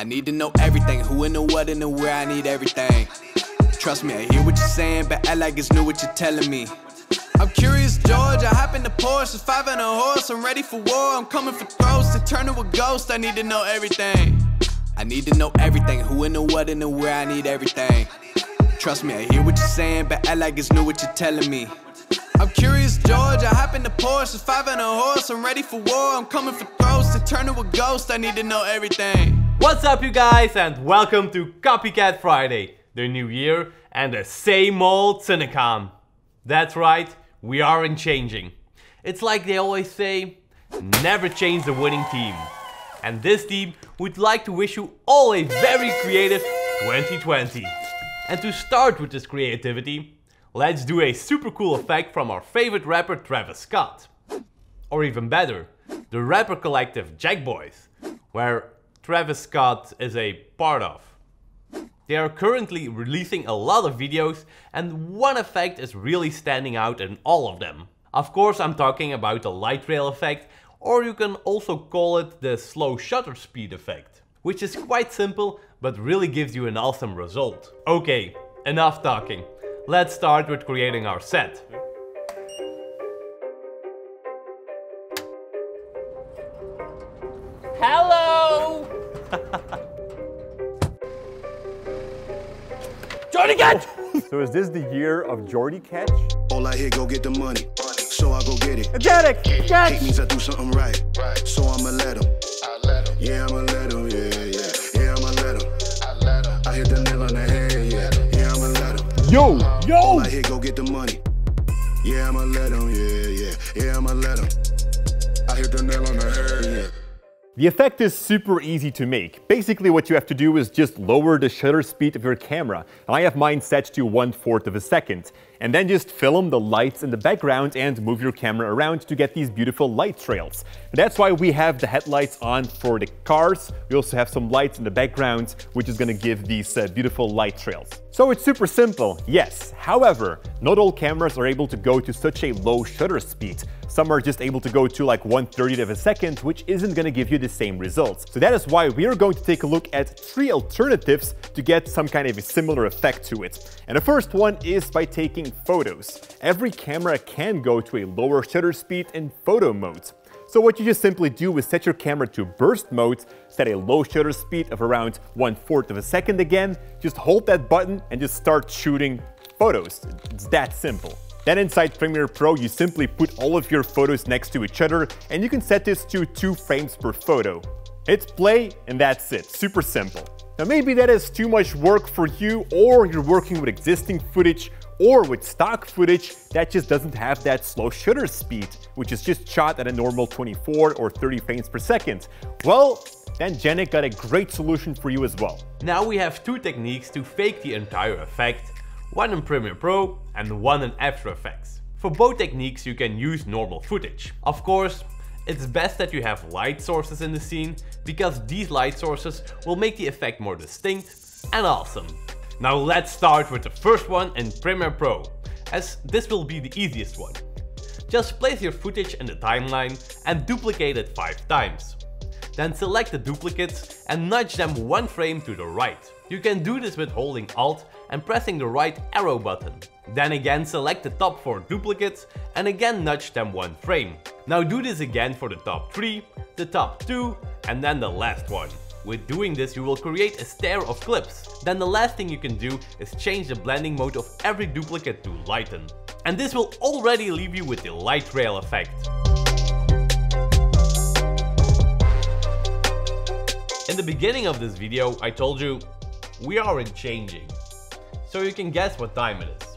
I need to know everything, who and the what and the where, I need everything. Trust me, I hear what you're saying, but act like it's new what you're telling me. I'm curious, George, I hop in the Porsche, it's 5 and a horse, I'm ready for war, I'm coming for throats, to turn to a ghost, I need to know everything. I need to know everything, who and the what and the where, I need everything. Trust me, I hear what you're saying, but act like it's new what you're telling me. I'm curious, George, I hop in the Porsche, it's 5 and a horse, I'm ready for war, I'm coming for throats, to turn to a ghost, I need to know everything. What's up you guys and welcome to Copycat Friday, the new year and the same old Cinecom. That's right, we aren't changing. It's like they always say, never change the winning team. And this team would like to wish you all a very creative 2020. And to start with this creativity, let's do a super cool effect from our favorite rapper Travis Scott. Or even better, the rapper collective Jackboys, where Travis Scott is a part of. They are currently releasing a lot of videos and one effect is really standing out in all of them. Of course I'm talking about the light trail effect, or you can also call it the slow shutter speed effect, which is quite simple but really gives you an awesome result. Okay, enough talking. Let's start with creating our set. Hello! Jordy Catch! So is this the year of Jordy Catch? All I hear, go get the money, so I go get it. Get it! Hate means I do something right, so I'ma let him. Yeah, I'ma let him, yeah, I'ma let him. I hit the nail on the head, yeah, I'ma let him. Yo! All I hear, go get the money. Yeah, I'ma let him, yeah, I'ma let him. I hit the nail on the head, yeah. The effect is super easy to make. Basically what you have to do is just lower the shutter speed of your camera. And I have mine set to 1/4 of a second. And then just film the lights in the background and move your camera around to get these beautiful light trails. And that's why we have the headlights on for the cars. We also have some lights in the background, which is gonna give these beautiful light trails. So it's super simple, yes. However, not all cameras are able to go to such a low shutter speed. Some are just able to go to like 1/30 of a second, which isn't gonna give you the same results. So that is why we are going to take a look at 3 alternatives to get some kind of a similar effect to it. And the first one is by taking photos. Every camera can go to a lower shutter speed in photo mode. So what you just simply do is set your camera to burst mode, set a low shutter speed of around 1/4 of a second again, just hold that button and just start shooting photos. It's that simple. Then inside Premiere Pro, you simply put all of your photos next to each other and you can set this to 2 frames per photo. Hit play and that's it, super simple. Now maybe that is too much work for you, or you're working with existing footage or with stock footage that just doesn't have that slow shutter speed, which is just shot at a normal 24 or 30 frames per second. Well, then Janik got a great solution for you as well. Now we have 2 techniques to fake the entire effect, one in Premiere Pro and one in After Effects. For both techniques you can use normal footage. Of course, it's best that you have light sources in the scene, because these light sources will make the effect more distinct and awesome. Now let's start with the first one in Premiere Pro, as this will be the easiest one. Just place your footage in the timeline and duplicate it 5 times. Then select the duplicates and nudge them 1 frame to the right. You can do this with holding Alt and pressing the right arrow button. Then again select the top 4 duplicates and again nudge them 1 frame. Now do this again for the top 3, the top 2 and then the last one. With doing this you will create a stair of clips. Then the last thing you can do is change the blending mode of every duplicate to lighten. And this will already leave you with the light trail effect. In the beginning of this video I told you we aren't changing. So you can guess what time it is.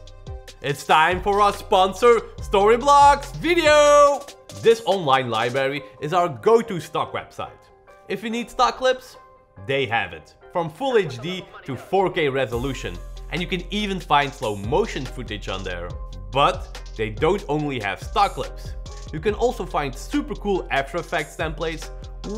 It's time for our sponsor Storyblocks Video! This online library is our go-to stock website. If you need stock clips, they have it. From full HD to 4K resolution. And you can even find slow motion footage on there. But they don't only have stock clips. You can also find super cool After Effects templates,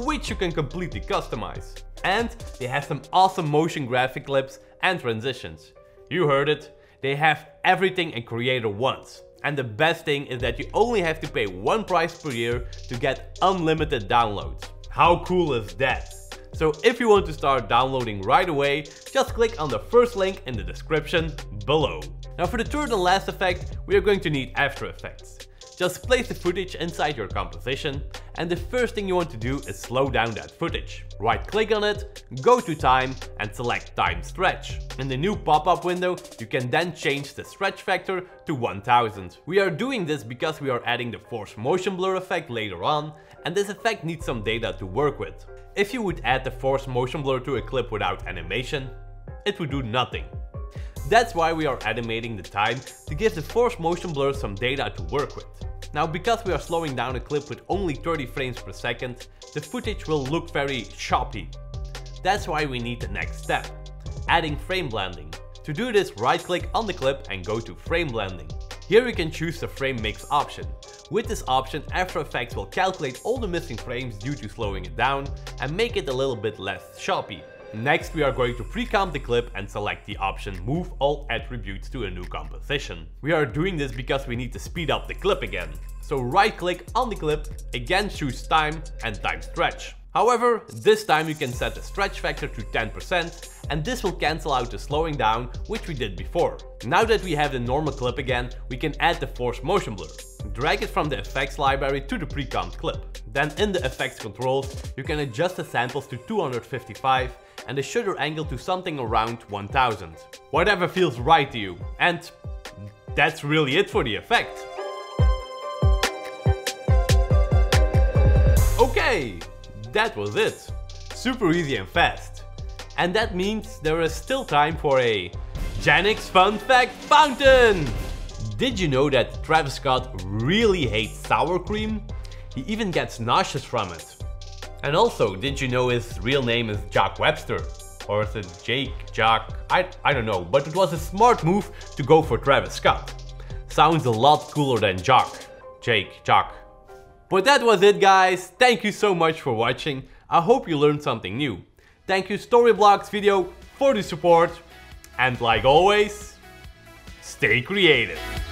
which you can completely customize. And they have some awesome motion graphic clips and transitions. You heard it, they have everything a creator wants. And the best thing is that you only have to pay 1 price per year to get unlimited downloads. How cool is that? So if you want to start downloading right away, just click on the first link in the description below. Now for the third and last effect, we are going to need After Effects. Just place the footage inside your composition, and the first thing you want to do is slow down that footage. Right click on it, go to time and select time stretch. In the new pop-up window you can then change the stretch factor to 1000. We are doing this because we are adding the forced motion blur effect later on, and this effect needs some data to work with. If you would add the forced motion blur to a clip without animation, it would do nothing. That's why we are animating the time, to give the forced motion blur some data to work with. Now because we are slowing down a clip with only 30 frames per second, the footage will look very choppy. That's why we need the next step, adding frame blending. To do this, right click on the clip and go to frame blending. Here we can choose the frame mix option. With this option, After Effects will calculate all the missing frames due to slowing it down and make it a little bit less choppy. Next, we are going to pre-comp the clip and select the option Move all attributes to a new composition. We are doing this because we need to speed up the clip again. So right click on the clip, again choose time and time stretch. However, this time you can set the stretch factor to 10%, and this will cancel out the slowing down which we did before. Now that we have the normal clip again, we can add the forced motion blur. Drag it from the effects library to the pre-comped clip. Then in the effects controls, you can adjust the samples to 255 and the shutter angle to something around 1000. Whatever feels right to you. And that's really it for the effect. Okay, that was it. Super easy and fast. And that means there is still time for a Janix Fun Fact Fountain! Did you know that Travis Scott really hates sour cream? He even gets nauseous from it. And also, did you know his real name is Jock Webster? Or is it Jake, Jock? I don't know, but it was a smart move to go for Travis Scott. Sounds a lot cooler than Jock, Jake, Jock. But that was it, guys. Thank you so much for watching. I hope you learned something new. Thank you Storyblocks Video for the support. And like always, stay creative.